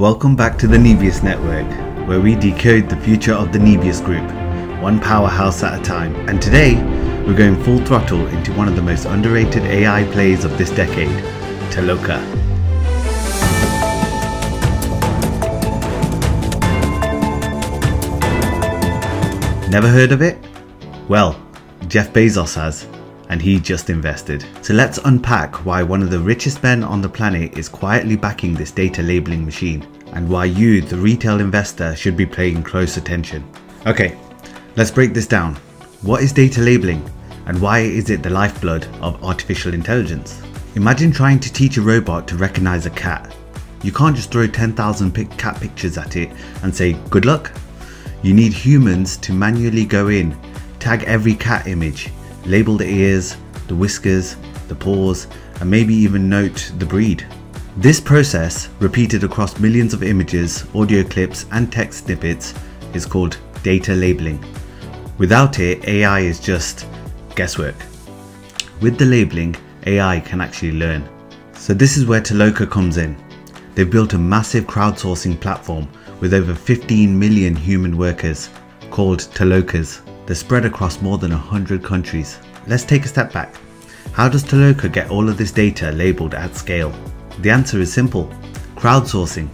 Welcome back to the Nebius Network, where we decode the future of the Nebius Group, one powerhouse at a time. And today, we're going full throttle into one of the most underrated AI plays of this decade, Toloka. Never heard of it? Well, Jeff Bezos has, and he just invested. So let's unpack why one of the richest men on the planet is quietly backing this data labeling machine, and why you, the retail investor, should be paying close attention. Okay, let's break this down. What is data labeling, and why is it the lifeblood of artificial intelligence? Imagine trying to teach a robot to recognize a cat. You can't just throw 10,000 cat pictures at it and say, good luck. You need humans to manually go in, tag every cat image, label the ears, the whiskers, the paws, and maybe even note the breed. This process, repeated across millions of images, audio clips, and text snippets, is called data labeling. Without it, AI is just guesswork. With the labeling, AI can actually learn. So this is where Toloka comes in. They've built a massive crowdsourcing platform with over 15 million human workers called Tolokas. They're spread across more than 100 countries. Let's take a step back. How does Toloka get all of this data labeled at scale? The answer is simple. Crowdsourcing.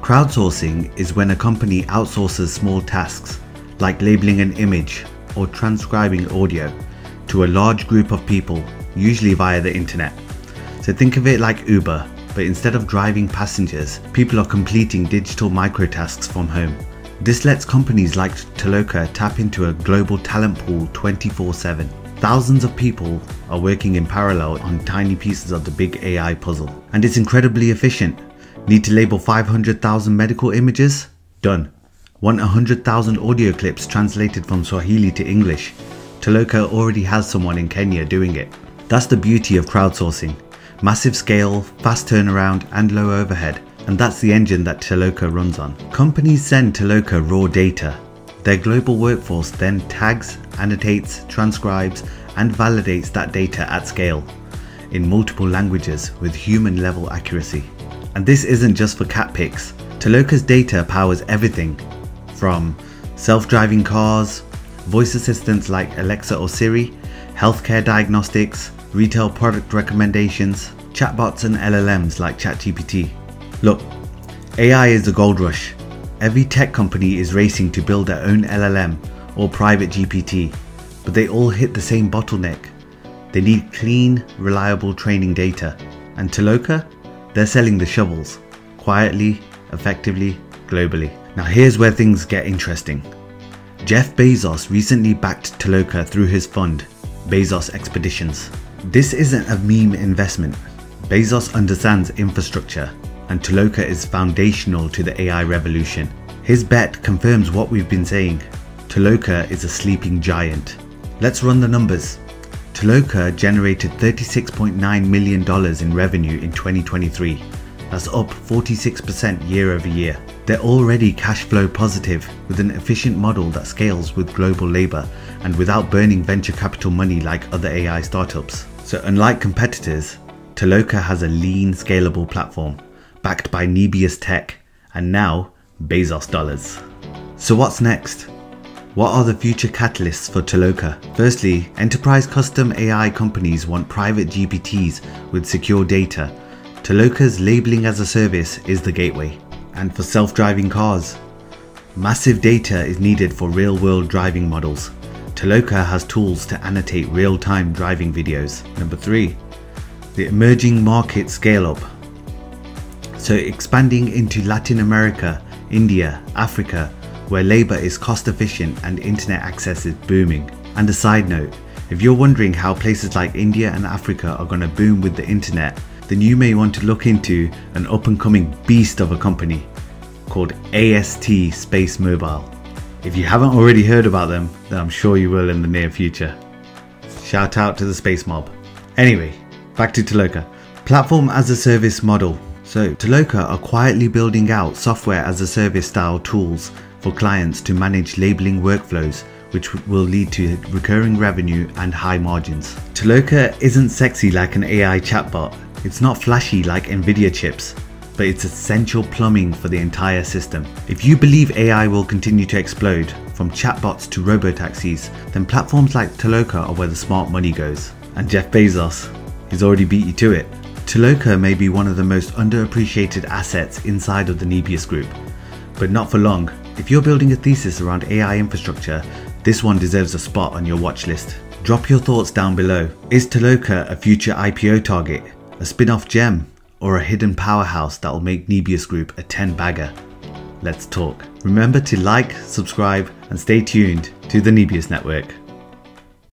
Crowdsourcing is when a company outsources small tasks, like labeling an image or transcribing audio, to a large group of people, usually via the internet. So think of it like Uber, but instead of driving passengers, people are completing digital microtasks from home. This lets companies like Toloka tap into a global talent pool 24/7. Thousands of people are working in parallel on tiny pieces of the big AI puzzle. And it's incredibly efficient. Need to label 500,000 medical images? Done. Want 100,000 audio clips translated from Swahili to English? Toloka already has someone in Kenya doing it. That's the beauty of crowdsourcing. Massive scale, fast turnaround, and low overhead. And that's the engine that Toloka runs on. Companies send Toloka raw data. Their global workforce then tags, annotates, transcribes, and validates that data at scale in multiple languages with human level accuracy. And this isn't just for cat pics. Toloka's data powers everything from self-driving cars, voice assistants like Alexa or Siri, healthcare diagnostics, retail product recommendations, chatbots and LLMs like ChatGPT. Look, AI is the gold rush. Every tech company is racing to build their own LLM or private GPT, but they all hit the same bottleneck. They need clean, reliable training data. And Toloka, they're selling the shovels, quietly, effectively, globally. Now here's where things get interesting. Jeff Bezos recently backed Toloka through his fund, Bezos Expeditions. This isn't a meme investment. Bezos understands infrastructure, and Toloka is foundational to the AI revolution. His bet confirms what we've been saying. Toloka is a sleeping giant. Let's run the numbers. Toloka generated $36.9 million in revenue in 2023. That's up 46% year over year. They're already cash flow positive with an efficient model that scales with global labor and without burning venture capital money like other AI startups. So unlike competitors, Toloka has a lean, scalable platform, backed by Nebius Tech, and now Bezos dollars. So what's next? What are the future catalysts for Toloka? Firstly, enterprise custom AI companies want private GPTs with secure data. Toloka's labeling as a service is the gateway. And for self-driving cars, massive data is needed for real-world driving models. Toloka has tools to annotate real-time driving videos. Number three, the emerging market scale-up. So expanding into Latin America, India, Africa, where labor is cost efficient and internet access is booming. And a side note, if you're wondering how places like India and Africa are going to boom with the internet, then you may want to look into an up and coming beast of a company called AST Space Mobile. If you haven't already heard about them, then I'm sure you will in the near future. Shout out to the space mob. Anyway, back to Toloka. Platform as a service model. So Toloka are quietly building out software as a service style tools for clients to manage labeling workflows, which will lead to recurring revenue and high margins. Toloka isn't sexy like an AI chatbot. It's not flashy like Nvidia chips. but it's essential plumbing for the entire system. If you believe AI will continue to explode, from chatbots to robotaxis, then platforms like Toloka are where the smart money goes. And Jeff Bezos, he's already beat you to it. Toloka may be one of the most underappreciated assets inside of the Nebius group, but not for long. If you're building a thesis around AI infrastructure, this one deserves a spot on your watch list. Drop your thoughts down below. Is Toloka a future IPO target, a spin-off gem, or a hidden powerhouse that will make Nebius Group a 10-bagger? Let's talk. Remember to like, subscribe, and stay tuned to the Nebius Network.